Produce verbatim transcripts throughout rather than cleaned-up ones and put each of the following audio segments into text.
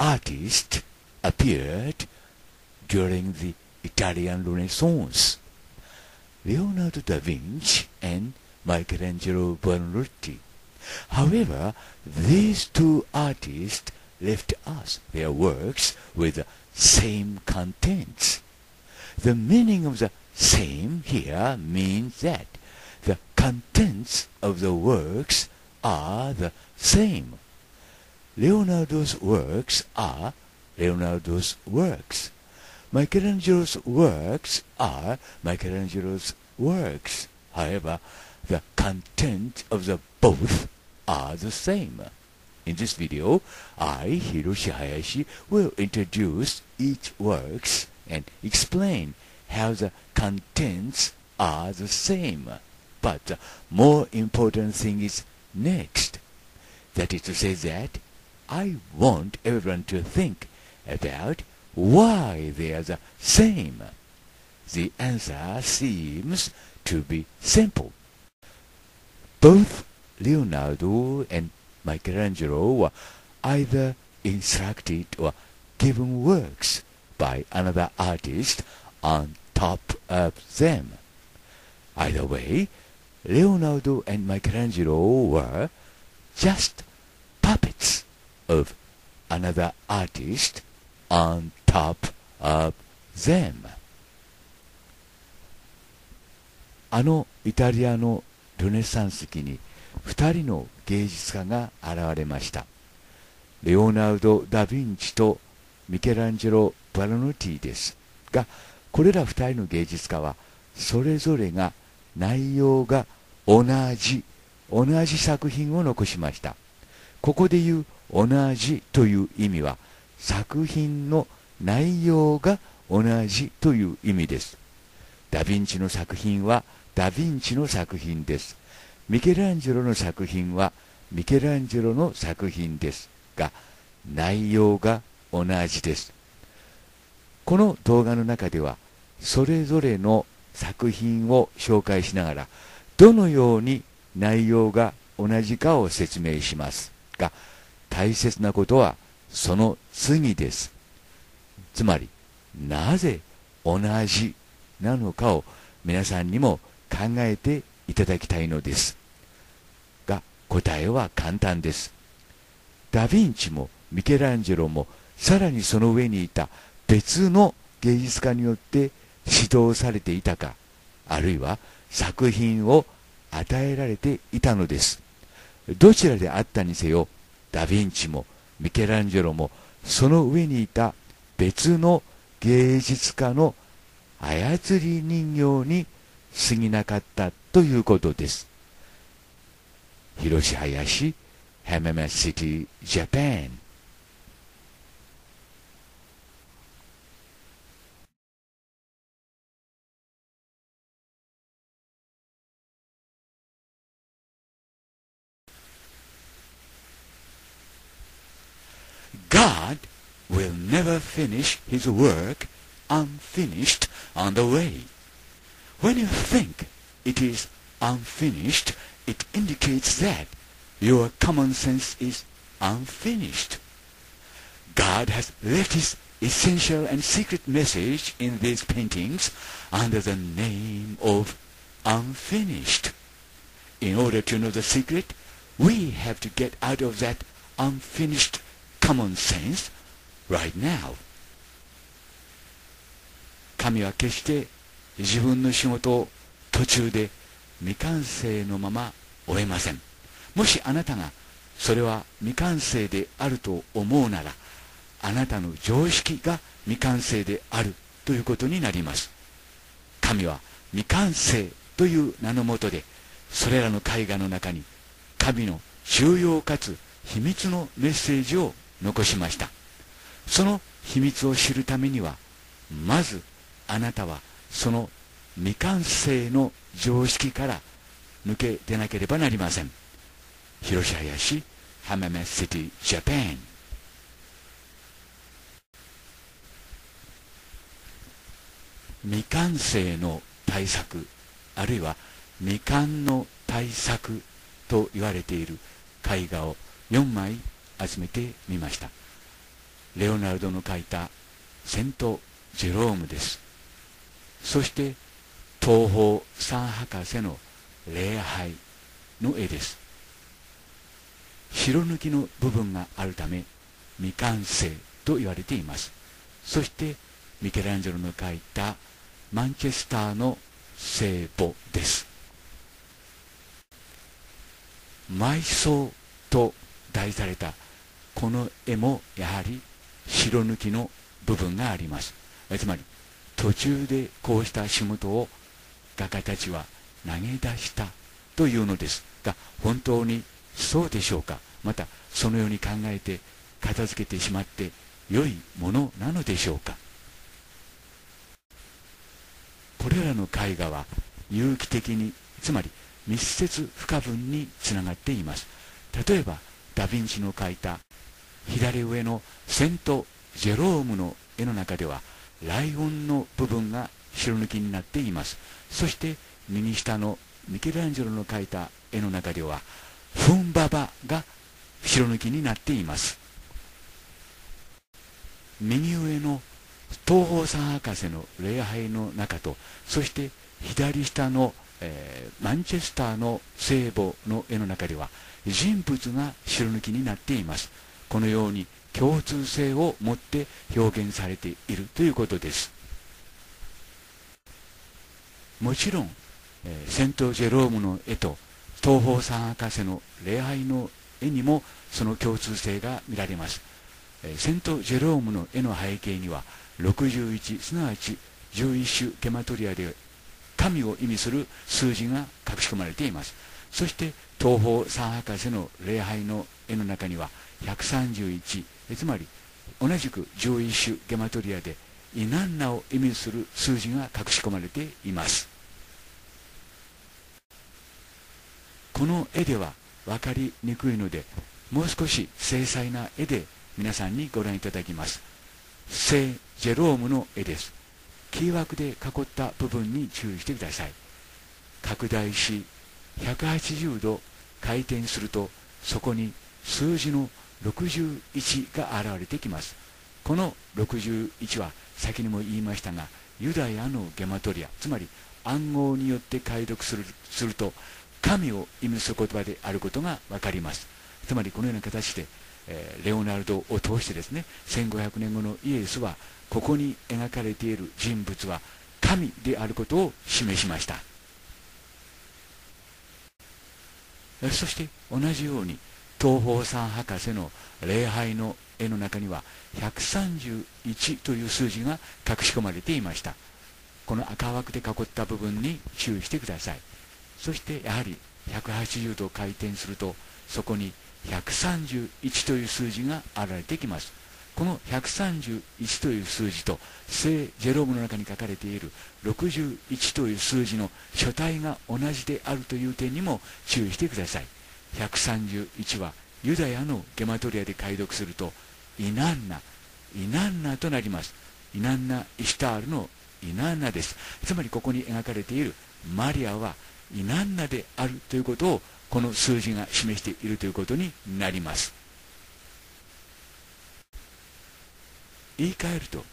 artists appeared during the Italian Renaissance, Leonardo da Vinci and Michelangelo Buonarroti. However, these two artists left us their works with the same contents. The meaning of the same here means that the contents of the works are the same. Leonardo's works are Leonardo's works. Michelangelo's works are Michelangelo's works. However, the content of the both are the same. In this video, I, Hiroshi Hayashi, will introduce each works and explain how the contents are the same. But the more important thing is next. That is to say that I want everyone to think about why they are the same. The answer seems to be simple. Both Leonardo and Michelangelo were either instructed or given works by another artist on top of them. Either way, Leonardo and Michelangelo were just puppets of another artist on top of them. あのイタリアのルネサンス期に二人の芸術家が現れました。レオナルド・ダ・ヴィンチとミケランジェロ・バロノティですが、これら二人の芸術家はそれぞれが内容が同じ同じ作品を残しました。ここでいう「同じ」という意味は作品の内容が同じという意味です。ダ・ヴィンチの作品はダ・ヴィンチの作品です。ミケランジェロの作品はミケランジェロの作品ですが、内容が同じです。この動画の中ではそれぞれの作品を紹介しながらどのように内容が同じかを説明しますが、大切なことはその次です。つまりなぜ同じなのかを皆さんにも考えていただきたいのですが、答えは簡単です。ダ・ヴィンチもミケランジェロもさらにその上にいた別の芸術家によって指導されていたか、あるいは作品を与えられていたのです。どちらであったにせよ、ダ・ヴィンチもミケランジェロもその上にいた別の芸術家の操り人形に過ぎなかったということです。広島林 Hamama City, Japan。God will never finish his work unfinished on the way. When you think it is unfinished, it indicates that your common sense is unfinished. God has left his essential and secret message in these paintings under the name of unfinished. In order to know the secret, we have to get out of that unfinished common sense right now. 神は決して自分の仕事を途中で未完成のまま終えません。もしあなたがそれは未完成であると思うなら、あなたの常識が未完成であるということになります。神は未完成という名のもとで、それらの絵画の中に神の重要かつ秘密のメッセージを残しました。その秘密を知るためには、まずあなたはその未完成の常識から抜け出なければなりません。広島林 Hamama City, Japan。 未完成の大作、あるいは未完の大作と言われている絵画をよんまい集めてみました。レオナルドの書いたセント・ジェロームです。そして東方三博士の礼拝の絵です。白抜きの部分があるため未完成と言われています。そしてミケランジェロの書いたマンチェスターの聖母です。埋葬と題されたこの絵もやはり白抜きの部分があります。つまり途中でこうした仕事を画家たちは投げ出したというのですが、本当にそうでしょうか。またそのように考えて片付けてしまって良いものなのでしょうか。これらの絵画は有機的に、つまり密接不可分につながっています。例えばダ・ヴィンチの描いた左上のセント・ジェロームの絵の中ではライオンの部分が白抜きになっています。そして右下のミケランジェロの描いた絵の中ではフンババが白抜きになっています。右上の東方三博士の礼拝の中と、そして左下の、えー、マンチェスターの聖母の絵の中では人物が白抜きになっています。このように共通性を持って表現されているということです。もちろん、えー、セント・ジェロームの絵と東方三博士の礼拝の絵にもその共通性が見られます。セント・ジェロームの絵の背景にはろくじゅういち、すなわちじゅういっ種ゲマトリアで神を意味する数字が隠し込まれています。そして東方三博士の礼拝の絵の中にはひゃくさんじゅういち、つまり同じくじゅういっ種ゲマトリアでイナンナを意味する数字が隠し込まれています。この絵では分かりにくいので、もう少し精細な絵で皆さんにご覧いただきます。聖ジェロームの絵です。キー枠で囲った部分に注意してください。拡大しひゃくはちじゅうど回転すると、そこに数字のろくじゅういちが現れてきます。このろくじゅういちは先にも言いましたがユダヤのゲマトリア、つまり暗号によって解読する、すると神を意味する言葉であることが分かります。つまりこのような形でレオナルドを通してですね、せんごひゃくねんごのイエスはここに描かれている人物は神であることを示しました。そして同じように東方三博士の礼拝の絵の中にはひゃくさんじゅういちという数字が隠し込まれていました。この赤枠で囲った部分に注意してください。そしてやはりひゃくはちじゅうど回転すると、そこにひゃくさんじゅういちという数字が現れてきます。このひゃくさんじゅういちという数字と聖ジェロームの中に書かれているろくじゅういちという数字の書体が同じであるという点にも注意してください。ひゃくさんじゅういちはユダヤのゲマトリアで解読するとイナンナ、イナンナとなります。イナンナ・イシュタールのイナンナです。つまりここに描かれているマリアはイナンナであるということをこの数字が示しているということになります。言い換えると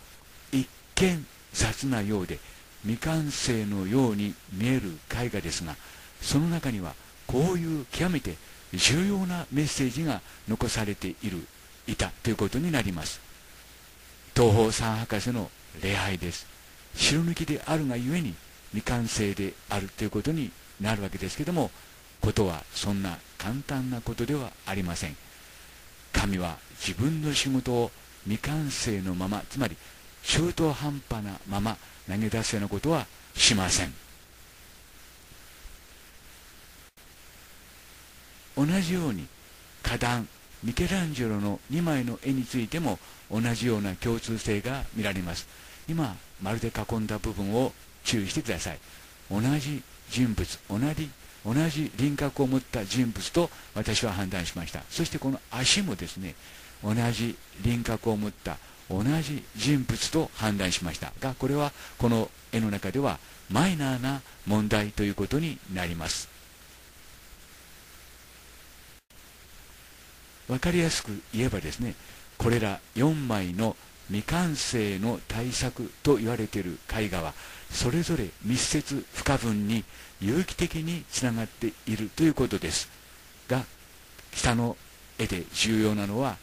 一見雑なようで未完成のように見える絵画ですが、その中にはこういう極めて重要なメッセージが残されているいたということになります。東方三博士の礼拝です。白抜きであるがゆえに未完成であるということになるわけですけども、ことはそんな簡単なことではありません。神は自分の仕事を未完成のまま、つまり中途半端なまま投げ出すようなことはしません。同じように花壇ミケランジェロのにまいの絵についても同じような共通性が見られます。今丸で囲んだ部分を注意してください。同じ人物、同じ同じ輪郭を持った人物と私は判断しました。そしてこの足もですね、同じ輪郭を持った同じ人物と判断しましたが、これはこの絵の中ではマイナーな問題ということになります。分かりやすく言えばですね、これらよんまいの未完成の大作と言われている絵画は、それぞれ密接不可分に有機的につながっているということですが、下の絵で重要なのは、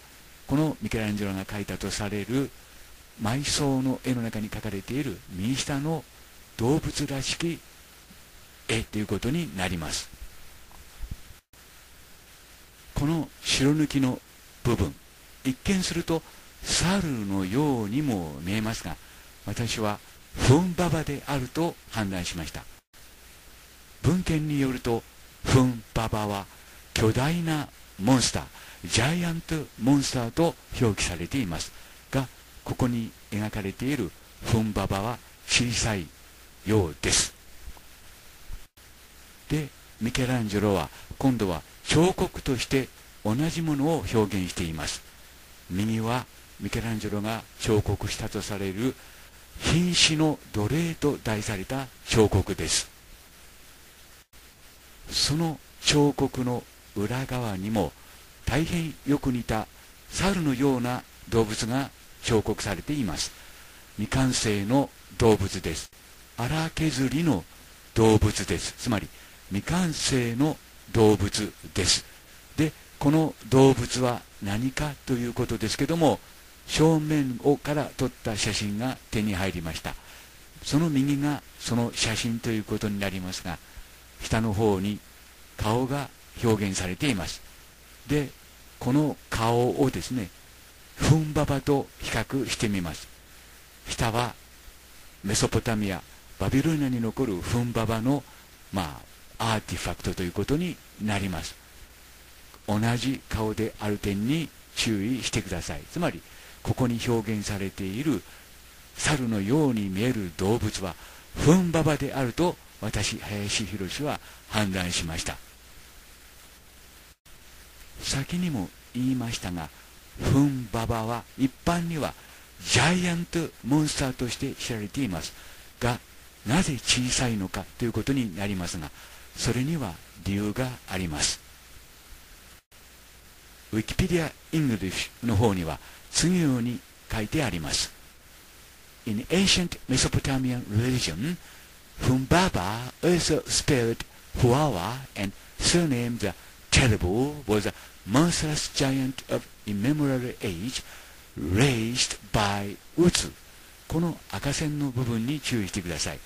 このミケランジェロが描いたとされる埋葬の絵の中に描かれている右下の動物らしき絵ということになります。この白抜きの部分、一見すると猿のようにも見えますが、私はフンババであると判断しました。文献によると、フンババは巨大なモンスター、ジャイアントモンスターと表記されていますが、ここに描かれているフンババは小さいようです。で、ミケランジェロは今度は彫刻として同じものを表現しています。右はミケランジェロが彫刻したとされる瀕死の奴隷と題された彫刻です。その彫刻の裏側にも大変よく似た猿のような動物が彫刻されています。未完成の動物です。荒削りの動物です。つまり未完成の動物です。で、この動物は何かということですけども、正面をから撮った写真が手に入りました。その右がその写真ということになりますが、下の方に顔が表現されています。で、この顔をですね、フンババと比較してみます。下はメソポタミア、バビロニアに残るフンババの、まあ、アーティファクトということになります。同じ顔である点に注意してください。つまりここに表現されている猿のように見える動物はフンババであると私、林博は判断しました。先にも言いましたが、フンババは一般にはジャイアントモンスターとして知られていますが、なぜ小さいのかということになりますが、それには理由があります。ウィキペディア・イングリッシュの方には次のように書いてあります。 In ancient Mesopotamian religion, Humbaba, as a spirit Huawa and surnamed the Terrible, was a monstrous giant of immemorial age, raised by Utsu. この赤線の部分に注意してください。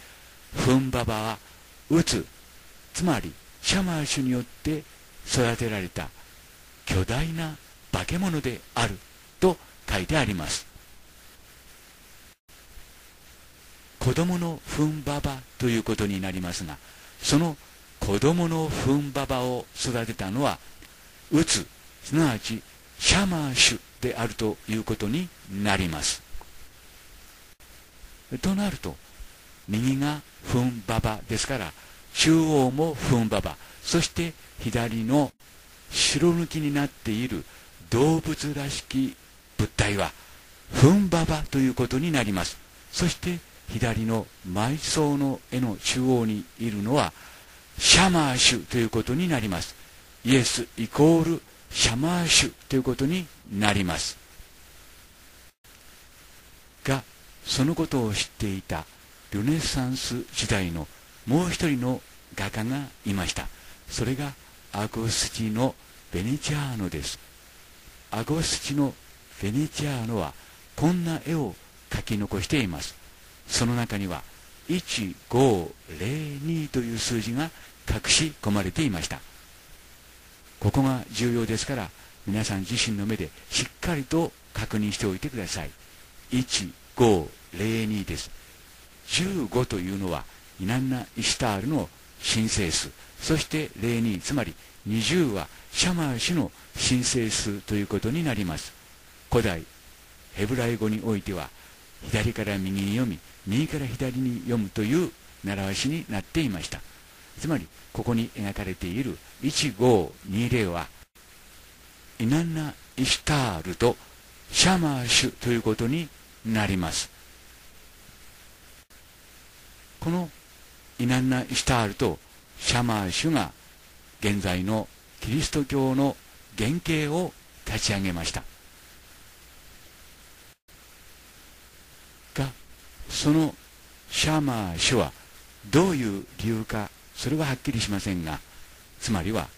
フンババはウツ、つまりシャマーシュによって育てられた巨大な化け物であると書いてあります。子供のフンババということになりますが、その子供のフンババを育てたのはウツ、すなわちシャマーシュであるということになります。となると、右がフンババですから、中央もフンババ、そして左の白抜きになっている動物らしき物体はフンババということになります。そして左の埋葬の絵の中央にいるのはシャマーシュということになります。イエスイコールシャマーシュということになりますが、そのことを知っていたルネサンス時代のもう一人の画家がいました。それがアゴスチの・ベネチアーノです。アゴスチの・ベネチアーノはこんな絵を描き残しています。その中にはせんごひゃくにという数字が隠し込まれていました。ここが重要ですから、皆さん自身の目でしっかりと確認しておいてください。せんごひゃくにです。じゅうごというのはイナンナ・イシュタールの神聖数、そしてゼロに、つまりにじゅうはシャマーシュの神聖数ということになります。古代ヘブライ語においては、左から右に読み右から左に読むという習わしになっていました。つまりここに描かれているせんごひゃくにはイナンナ・イシュタールとシャマーシュということになります。このイナンナ・イシュタールとシャマーシュが現在のキリスト教の原型を立ち上げました。そのシャーマー氏はどういう理由か、それははっきりしませんが、つまりは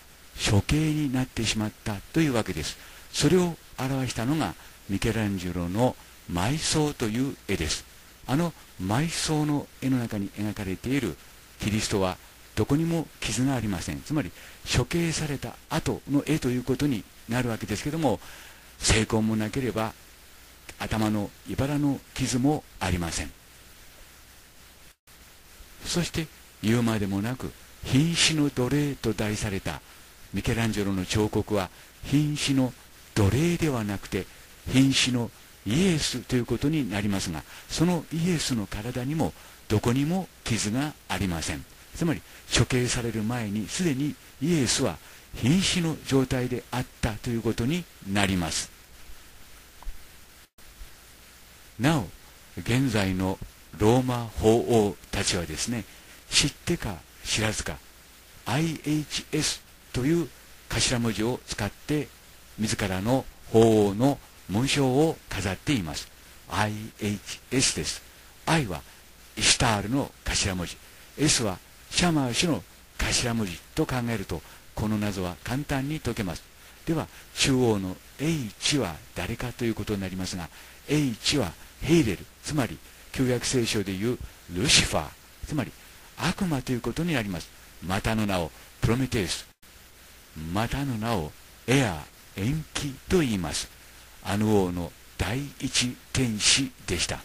処刑になってしまったというわけです。それを表したのがミケランジェロの埋葬という絵です。あの埋葬の絵の中に描かれているキリストはどこにも傷がありません。つまり処刑された後の絵ということになるわけですけども、精魂もなければ頭のいばらの傷もありません。そして言うまでもなく瀕死の奴隷と題されたミケランジェロの彫刻は、瀕死の奴隷ではなくて瀕死のイエスということになりますが、そのイエスの体にもどこにも傷がありません。つまり処刑される前にすでにイエスは瀕死の状態であったということになります。なお現在のローマ法王たちはですね、知ってか知らずか アイエイチエス という頭文字を使って自らの法王の紋章を飾っています。 アイエイチエス です。 アイ はイシュタールの頭文字、 エス はシャマー氏の頭文字と考えるとこの謎は簡単に解けます。では中央の エイチ は誰かということになりますが、 エイチ はヘイレル、つまり旧約聖書でいうルシファー、つまり悪魔ということになります。またの名をプロメテウス、またの名をエア延期と言います。あの王の第一天使でした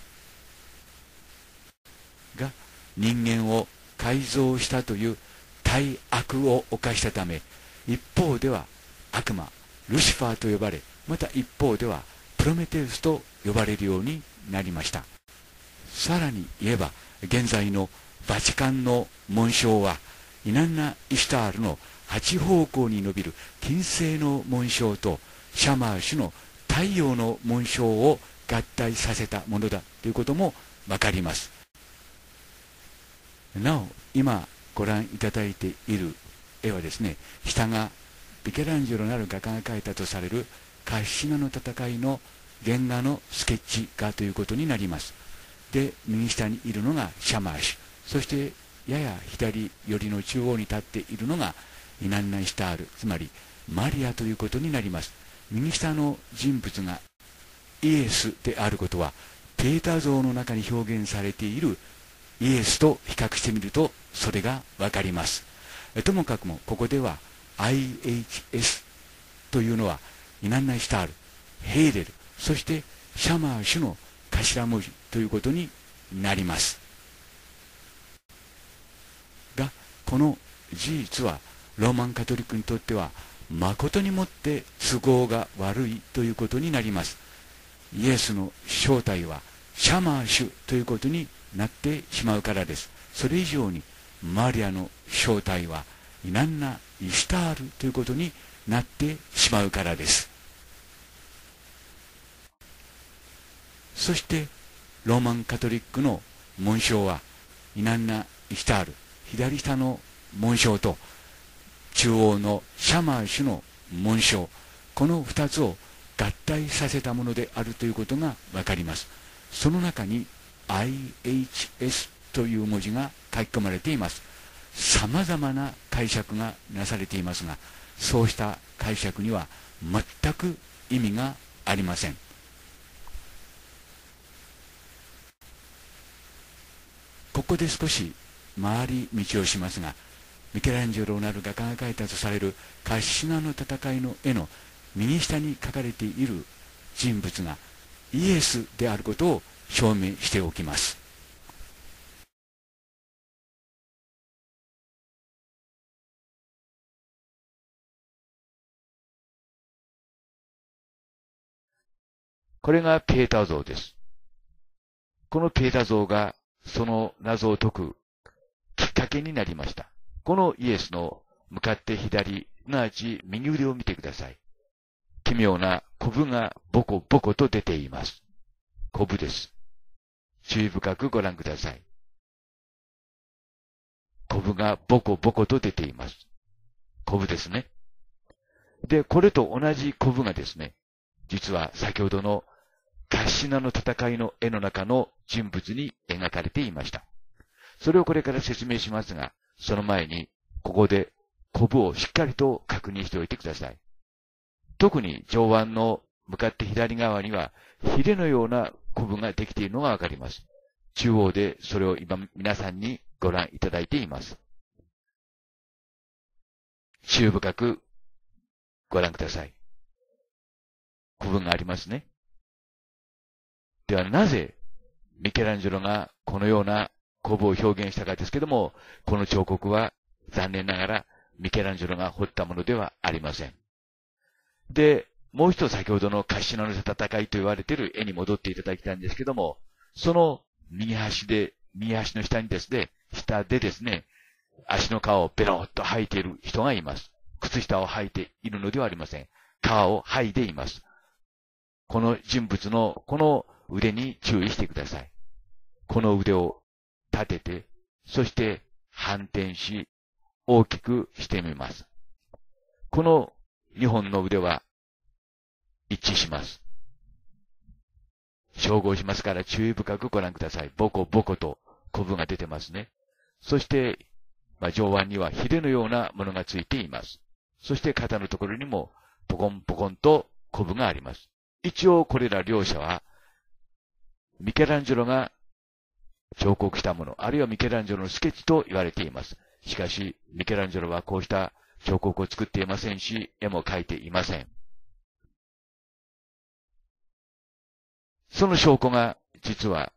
が、人間を改造したという大悪を犯したため、一方では悪魔ルシファーと呼ばれ、また一方ではプロメテウスと呼ばれるようになりました。さらに言えば現在のバチカンの紋章はイナンナ・イシュタールのはち方向に伸びる金星の紋章とシャマー氏の太陽の紋章を合体させたものだということも分かります。なお今ご覧いただいている絵はですね、下がミケランジェロなる画家が描いたとされるカッシナの戦いの原画のスケッチ画ということになります。で右下にいるのがシャマー氏、そしてやや左寄りの中央に立っているのがイナンナ・イシュタール、つまりマリアということになります。右下の人物がイエスであることはペーター像の中に表現されているイエスと比較してみるとそれが分かります。ともかくもここでは アイエイチエス というのはイナンナ・イシュタール、ヘイレル、そしてシャマー氏の頭文字ということになりますが、この事実はローマンカトリックにとっては誠にもって都合が悪いということになります。イエスの正体はシャマー氏ということになってしまうからです。それ以上にマリアの正体はイナンナ・イシュタールということになってしまうからです。そしてローマンカトリックの紋章はイナンナ・イシュタール、左下の紋章と中央のシャマー氏の紋章、このふたつを合体させたものであるということが分かります。その中に アイエイチエス という文字が書き込まれています。さまざまな解釈がなされていますが、そうした解釈には全く意味がありません。ここで少し回り道をしますが、ミケランジェロなる画家が描いたとされるカッシナの戦いの絵の右下に描かれている人物がイエスであることを証明しておきます。これがペーター像です。このペーター像がその謎を解くきっかけになりました。このイエスの向かって左、すなわち右腕を見てください。奇妙なコブがボコボコと出ています。コブです。注意深くご覧ください。コブがボコボコと出ています。コブですね。で、これと同じコブがですね、実は先ほどのカッシナの戦いの絵の中の人物に描かれていました。それをこれから説明しますが、その前に、ここで、コブをしっかりと確認しておいてください。特に上腕の向かって左側には、ヒレのようなコブができているのがわかります。中央でそれを今皆さんにご覧いただいています。注意深くご覧ください。コブがありますね。ではなぜ、ミケランジェロがこのようなコブを表現したかですけども、この彫刻は残念ながらミケランジェロが彫ったものではありません。で、もう一つ先ほどのカッシノの戦いと言われている絵に戻っていただきたいんですけども、その右端で、右端の下にですね、下でですね、足の皮をベロッと剥いている人がいます。靴下を履いているのではありません。皮を剥いでいます。この人物のこの腕に注意してください。この腕を立てて、そして反転し、大きくしてみます。このにほんの腕は一致します。照合しますから注意深くご覧ください。ボコボコとコブが出てますね。そして、まあ、上腕にはヒレのようなものがついています。そして肩のところにもポコンポコンとコブがあります。一応これら両者は、ミケランジェロが彫刻したもの、あるいはミケランジェロのスケッチと言われています。しかし、ミケランジェロはこうした彫刻を作っていませんし、絵も描いていません。その証拠が、実は、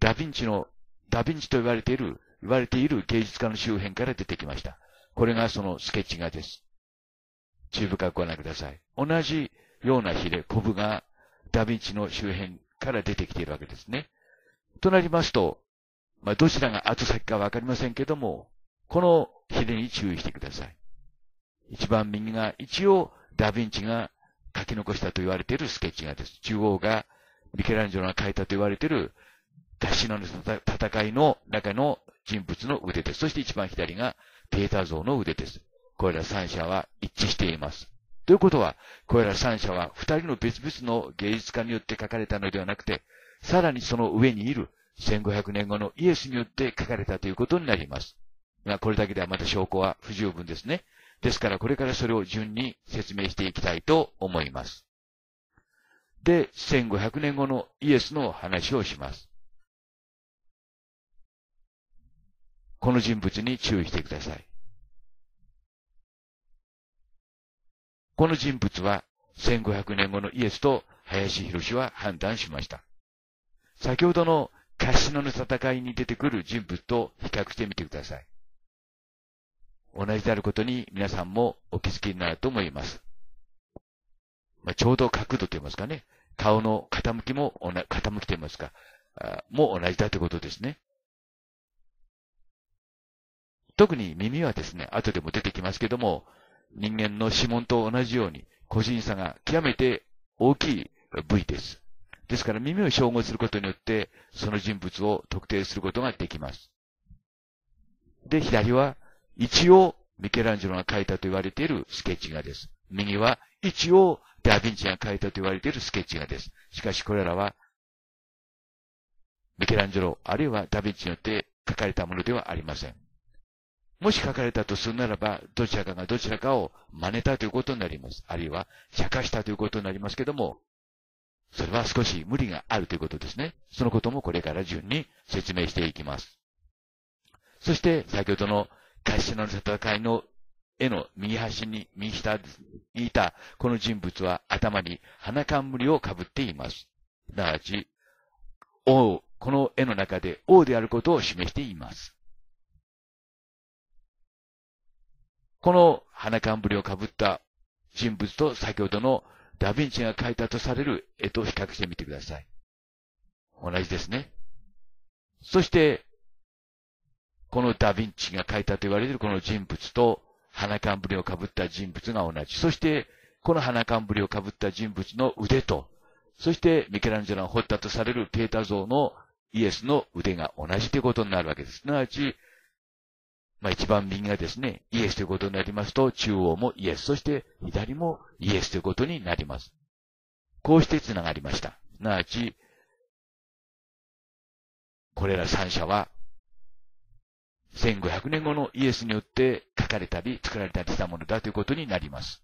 ダヴィンチの、ダヴィンチと言われている、言われている芸術家の周辺から出てきました。これがそのスケッチ画です。注意深くご覧ください。同じようなヒレ、コブがダヴィンチの周辺から出てきているわけですね。となりますと、まあ、どちらが後先かわかりませんけども、このヒレに注意してください。一番右が一応ダヴィンチが書き残したと言われているスケッチ画です。中央がミケランジェロが書いたと言われているカッシノの戦いの中の人物の腕です。そして一番左がピエタ像の腕です。これら三者は一致しています。ということは、これら三者は二人の別々の芸術家によって書かれたのではなくて、さらにその上にいるせんごひゃくねんごのイエスによって書かれたということになります。が、これだけではまだ証拠は不十分ですね。ですからこれからそれを順に説明していきたいと思います。で、せんごひゃくねんごのイエスの話をします。この人物に注意してください。この人物はせんごひゃくねんごのイエスと林博は判断しました。先ほどのカッシノの戦いに出てくる人物と比較してみてください。同じであることに皆さんもお気づきになると思います。まあ、ちょうど角度と言いますかね。顔の傾きも、傾きと言いますか、も同じだということですね。特に耳はですね、後でも出てきますけども、人間の指紋と同じように、個人差が極めて大きい部位です。ですから耳を照合することによって、その人物を特定することができます。で、左は、一応、ミケランジェロが描いたと言われているスケッチ画です。右は、一応、ダヴィンチが描いたと言われているスケッチ画です。しかし、これらは、ミケランジェロ、あるいはダヴィンチによって描かれたものではありません。もし書かれたとするならば、どちらかがどちらかを真似たということになります。あるいは、釈迦したということになりますけども、それは少し無理があるということですね。そのこともこれから順に説明していきます。そして、先ほどのカッシノの戦いの絵の右端に、右下にいたこの人物は頭に花冠をかぶっています。すなわち、王、この絵の中で王であることを示しています。この花冠をかぶった人物と先ほどのダヴィンチが描いたとされる絵と比較してみてください。同じですね。そして、このダヴィンチが描いたと言われているこの人物と花冠をかぶった人物が同じ。そして、この花冠をかぶった人物の腕と、そしてミケランジェロが彫ったとされるピエタ像のイエスの腕が同じということになるわけです。すなわち、まあ一番右がですね、イエスということになりますと、中央もイエス、そして左もイエスということになります。こうして繋がりました。すなわち、これらさん社はせんごひゃくねんごのイエスによって書かれたり作られたりしたものだということになります。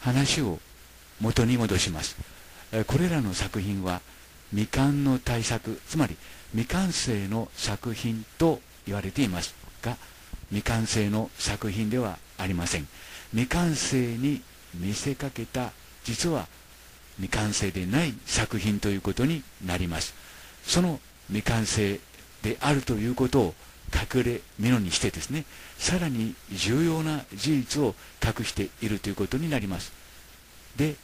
話を元に戻します。これらの作品は未完の大作、つまり未完成の作品と言われていますが、未完成の作品ではありません。未完成に見せかけた、実は未完成でない作品ということになります。その未完成であるということを隠れ蓑にしてですね、さらに重要な事実を隠しているということになります。で、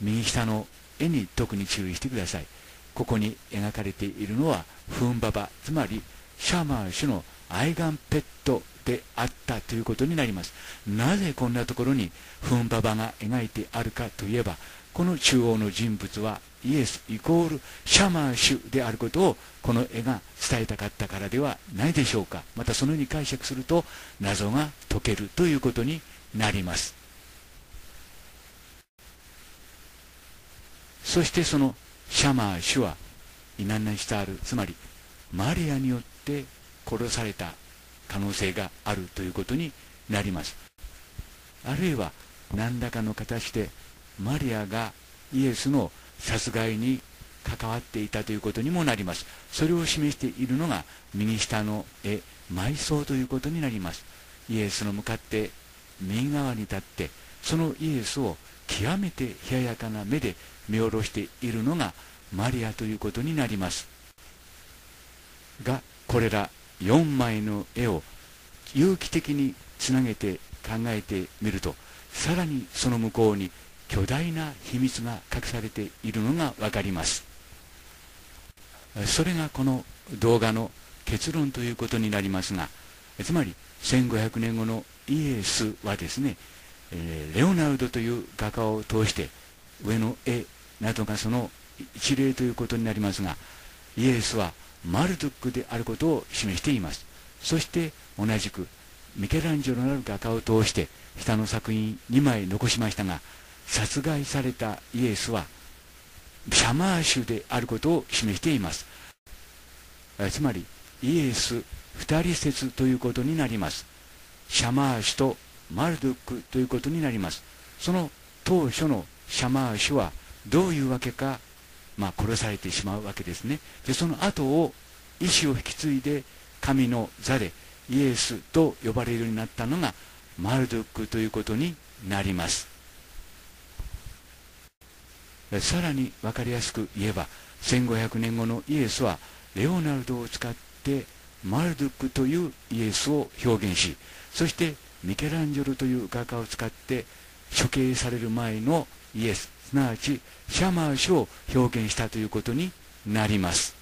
右下の絵に特に注意してください。ここに描かれているのはフンババ、つまりシャーマン氏の愛玩ペットであったということになります。なぜこんなところにフンババが描いてあるかといえば、この中央の人物はイエスイコールシャマンシュであることをこの絵が伝えたかったからではないでしょうか。またそのように解釈すると謎が解けるということになります。そしてそのシャマンシュはイナンナシタール、つまりマリアによって殺された可能性があるということになります。あるいは何らかの形でマリアがイエスの殺害に関わっていたということにもなります。それを示しているのが右下の絵、埋葬ということになります。イエスの向かって右側に立って、そのイエスを極めて冷ややかな目で見下ろしているのがマリアということになりますが、これらよんまいの絵を有機的につなげて考えてみると、さらにその向こうに巨大な秘密が隠されているのが分かります。それがこの動画の結論ということになりますが、つまりせんごひゃくねんごのイエスはですね、レオナルドという画家を通して上の絵などがその一例ということになりますが、イエスはマルドックであることを示しています。そして同じくミケランジェロのある画家を通して下の作品にまい残しましたが、殺害されたイエスはシャマーシュであることを示しています。つまりイエス二人説ということになります。シャマーシュとマルドックということになります。その当初のシャマーシュはどういうわけか、まあ、殺されてしまうわけですね。でその後を意志を引き継いで神の座でイエスと呼ばれるようになったのがマルドックということになります。さらに分かりやすく言えば、せんごひゃくねんごのイエスはレオナルドを使ってマルドックというイエスを表現し、そしてミケランジェロという画家を使って処刑される前のイエス、すなわちシャマーシュを表現したということになります。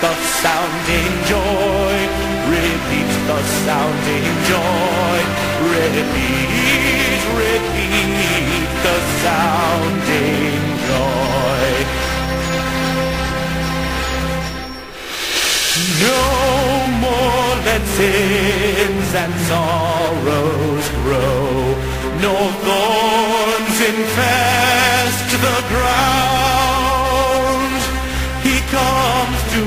the sounding joy, repeat the sounding joy, repeat, repeat the sounding joy. No more let sins and sorrows grow, nor thorns infest the ground. He comes to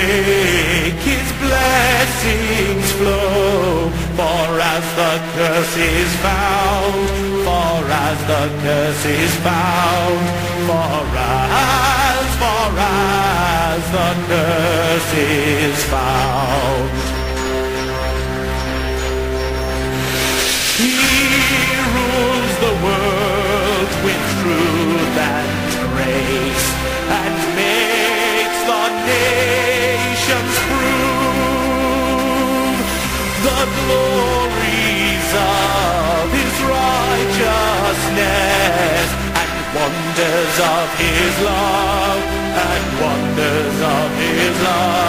make his blessings flow, for as the curse is bound, for as the curse is bound, for as, for as the curse is found. He rules the world with truth and grace, and makes the nations prove the glories of his righteousness, and wonders of his love, and wonders of his love.